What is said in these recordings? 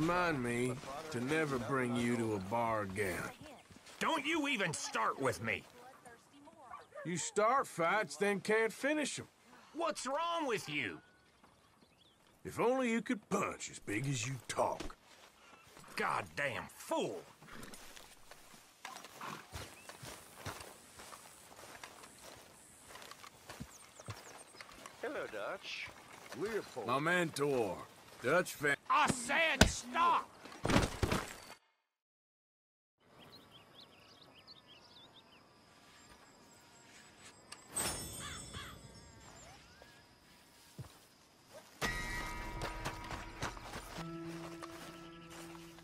Remind me to never bring you to a bar again. Don't you even start with me! You start fights, then can't finish them. What's wrong with you? If only you could punch as big as you talk. Goddamn fool! Hello, Dutch. Leopold. My mentor, Dutch van... I said stop!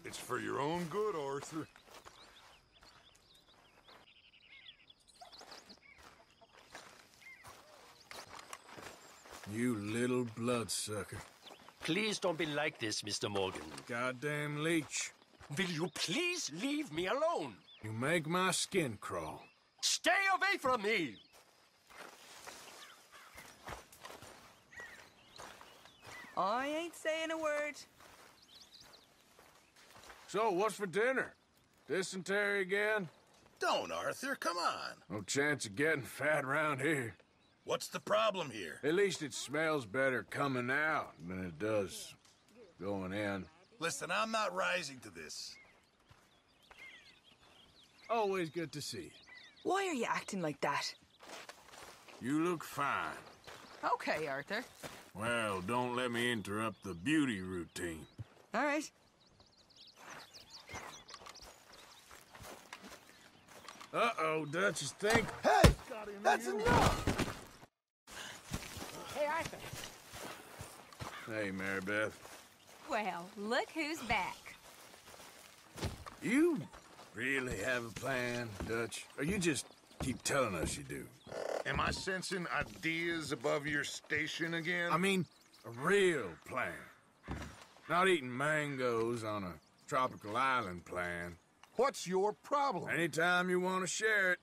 It's for your own good, Arthur. You little bloodsucker. Please don't be like this, Mr. Morgan. Goddamn leech. Will you please leave me alone? You make my skin crawl. Stay away from me! I ain't saying a word. So, what's for dinner? Dysentery again? Don't, Arthur. Come on. No chance of getting fat around here. What's the problem here? At least it smells better coming out than it does going in. Listen, I'm not rising to this. Always good to see you. Why are you acting like that? You look fine. Okay, Arthur. Well, don't let me interrupt the beauty routine. All right. Uh-oh, Dutch's think. Hey! That's enough! Hey, Arthur. Hey, Mary-Beth. Well, look who's back. You really have a plan, Dutch? Or you just keep telling us you do? Am I sensing ideas above your station again? I mean, a real plan. Not eating mangoes on a tropical island plan. What's your problem? Anytime you want to share it,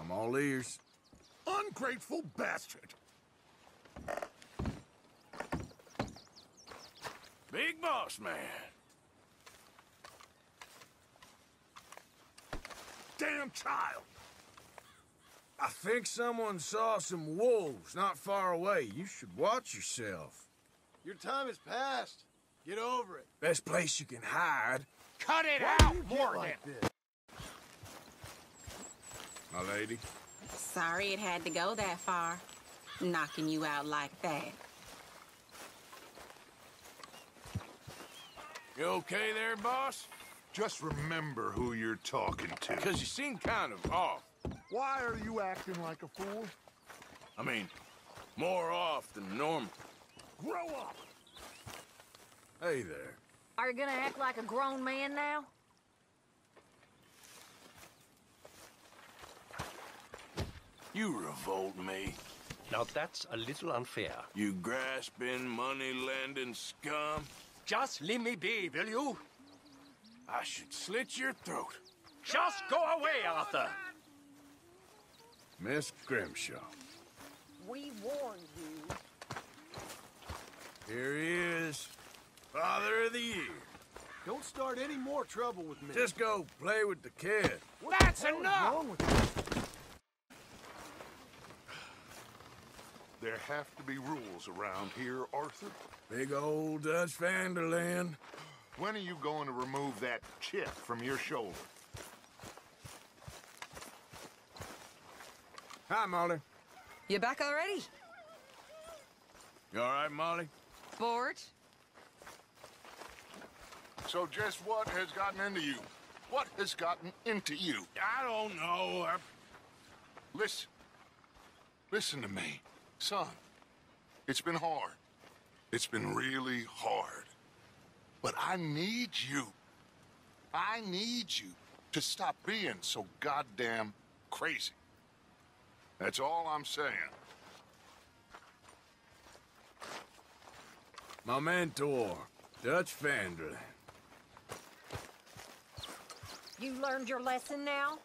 I'm all ears. Ungrateful bastard. Big boss man. Damn child. I think someone saw some wolves not far away. You should watch yourself. Your time is past. Get over it. Best place you can hide. Cut it out, Morgan. My lady. Sorry it had to go that far. Knocking you out like that. You okay there, boss? Just remember who you're talking to. Because you seem kind of off. Why are you acting like a fool? I mean, more off than normal. Grow up! Hey there. Are you gonna act like a grown man now? You revolt me. Now that's a little unfair. You grasping, money-lending scum. Just leave me be, will you? I should slit your throat. Just go away, Arthur. Miss Grimshaw. We warned you. Here he is. Father of the year. Don't start any more trouble with me. Just go play with the kid. That's enough! What's wrong with you? There have to be rules around here, Arthur. Big old Dutch van der Linde. When are you going to remove that chip from your shoulder? Hi, Molly. You back already? You all right, Molly? Bored. So just what has gotten into you? What has gotten into you? I don't know. Listen. Listen to me. Son, it's been hard. It's been really hard. But I need you. I need you to stop being so goddamn crazy. That's all I'm saying. My mentor, Dutch van der Linde. You learned your lesson now?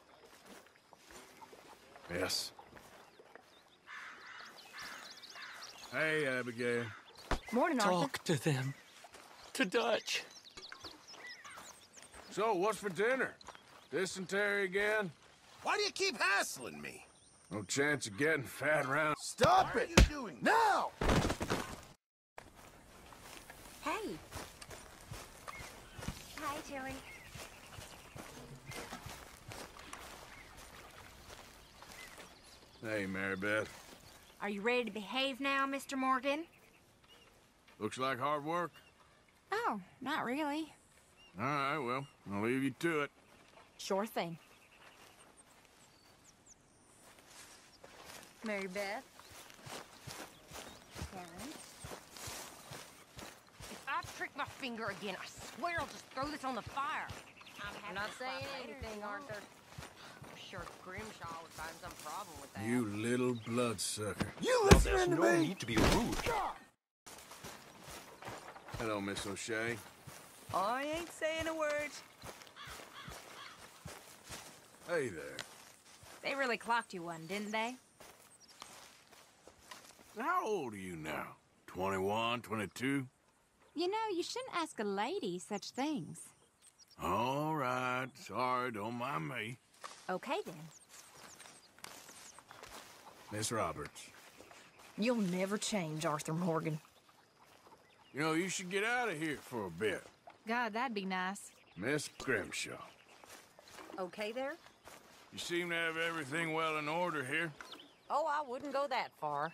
Yes. Hey, Abigail. Morning, Arthur. Talk to them. To Dutch. So, what's for dinner? Dysentery again? Why do you keep hassling me? No chance of getting fat round. Stop it! What are you doing? Now! Hey. Hi, Joey. Hey, Mary-Beth. Are you ready to behave now, Mr. Morgan? Looks like hard work. Oh, not really. All right, well, I'll leave you to it. Sure thing. Mary-Beth. Karen. If I prick my finger again, I swear I'll just throw this on the fire. I'm not saying anything, Arthur. Grimshaw would find some problem with that. You little bloodsucker. You listening to me? There's no need to be rude. Hello, Miss O'Shea. I ain't saying a word. Hey there. They really clocked you one, didn't they? How old are you now? 21, 22? You know, you shouldn't ask a lady such things. All right. Sorry, don't mind me. Okay, then. Miss Roberts. You'll never change, Arthur Morgan. You know, you should get out of here for a bit. God, that'd be nice. Miss Grimshaw. Okay there? You seem to have everything well in order here. Oh, I wouldn't go that far.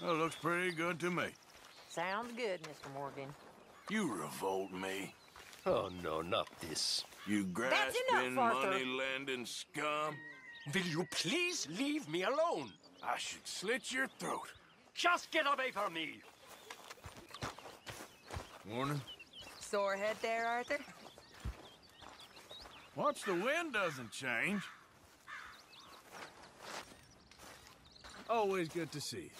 That looks pretty good to me. Sounds good, Mr. Morgan. You revolt me. Oh, no, not this. You grasping, money-lending scum. Will you please leave me alone? I should slit your throat. Just get away from me. Morning. Sore head there, Arthur? Watch the wind doesn't change. Always good to see you.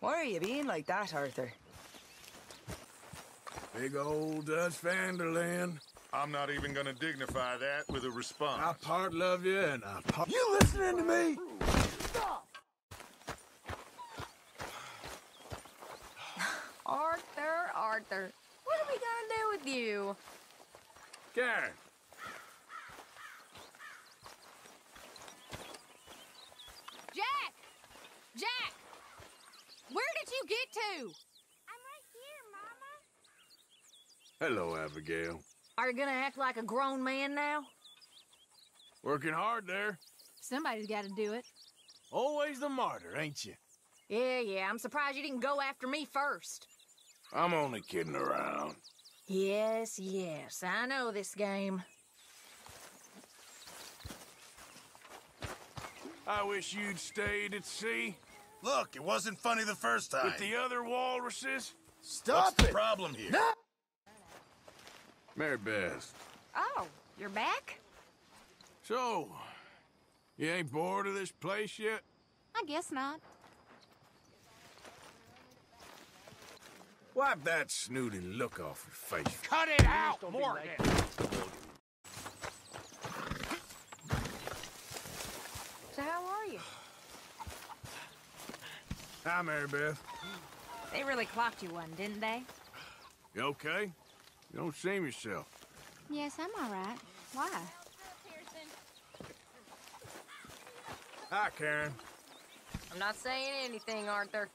Why are you being like that, Arthur? Big old Dutch van der Linde. I'm not even gonna dignify that with a response. I part love you and I part... You listening to me? Stop! Arthur, Arthur, what are we gonna do with you? Karen. Jack! Jack! Where did you get to? I'm right here, Mama. Hello, Abigail. Are you gonna act like a grown man now? Working hard there. Somebody's gotta do it. Always the martyr, ain't you? Yeah, I'm surprised you didn't go after me first. I'm only kidding around. Yes, I know this game. I wish you'd stayed at sea. Look, it wasn't funny the first time. With the other walruses? Stop it! What's the problem here? No! Mary-Beth. Oh, you're back? So, you ain't bored of this place yet? I guess not. Wipe that snooty look off your face. Cut it out, Morgan! So how are you? Hi, Mary-Beth. They really clocked you one, didn't they? You okay? You don't seem yourself. Yes, I'm all right. Why? Hi, Karen. I'm not saying anything, Arthur.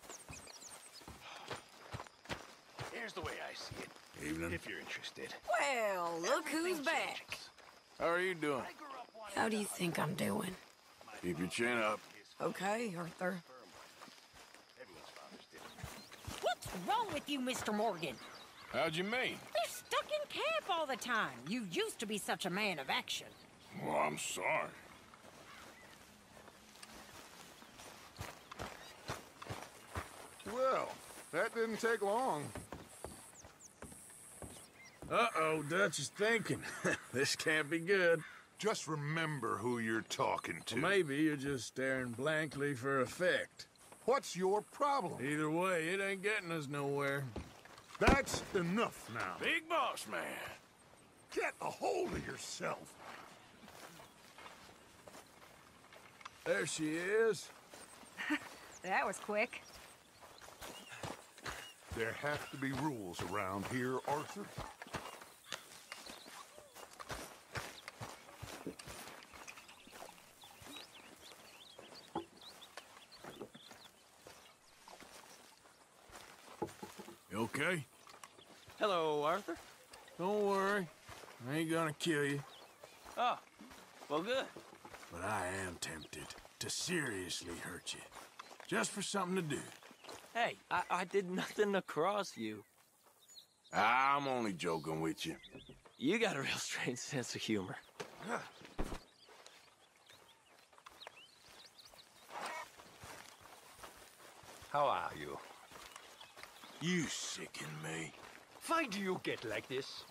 Here's the way I see it. Evening. If you're interested. Well, look who's back. How are you doing? How do you think I'm doing? Keep your chin up. Okay, Arthur. What's wrong with you, Mr. Morgan? How'd you mean? You're stuck in camp all the time. You used to be such a man of action. Well, I'm sorry. Well, that didn't take long. Uh-oh, Dutch is thinking. This can't be good. Just remember who you're talking to. Well, maybe you're just staring blankly for effect. What's your problem? Either way, it ain't getting us nowhere. That's enough now. Big boss man. Get a hold of yourself. There she is. That was quick. There have to be rules around here, Arthur. You okay? Hello, Arthur. Don't worry. I ain't gonna kill you. Oh, well, good. But I am tempted to seriously hurt you. Just for something to do. Hey, I did nothing to cross you. I'm only joking with you. You got a real strange sense of humor. Huh. How are you? You sicken me. Why do you get like this?